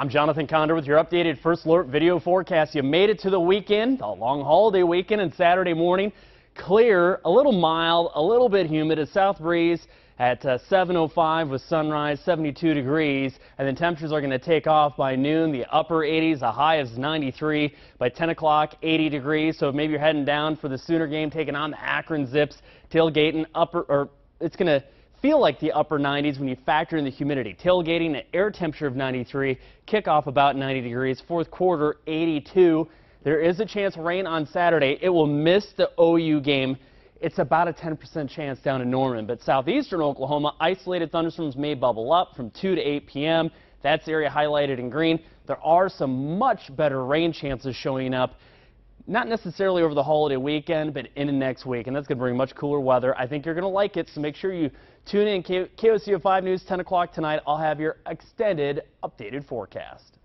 I'm Jonathan Conder with your updated First Alert video forecast. You made it to the weekend, a long holiday weekend, and Saturday morning, clear, a little mild, a little bit humid, a south breeze at 7:05 with sunrise, 72 degrees, and then temperatures are going to take off by noon, the upper 80s, the high is 93. By 10 o'clock, 80 degrees, so if maybe you're heading down for the Sooner game, taking on the Akron Zips, tailgating it's going to feel like the upper 90s when you factor in the humidity. Tailgating at air temperature of 93, kickoff about 90 degrees, fourth quarter 82. There is a chance of rain on Saturday. It will miss the OU game. It's about a 10% chance down in Norman, but southeastern Oklahoma, isolated thunderstorms may bubble up from 2 to 8 p.m. That's the area highlighted in green. There are some much better rain chances showing up, not necessarily over the holiday weekend, but into next week, and that's going to bring much cooler weather. I think you're going to like it, so make sure you tune in. KOCO 5 News, 10 o'clock tonight. I'll have your extended, updated forecast.